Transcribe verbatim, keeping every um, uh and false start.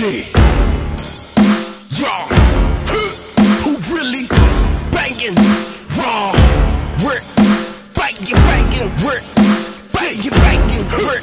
Yeah, y'all, who really banging raw? We're banging, banging, we're banging, banging, we're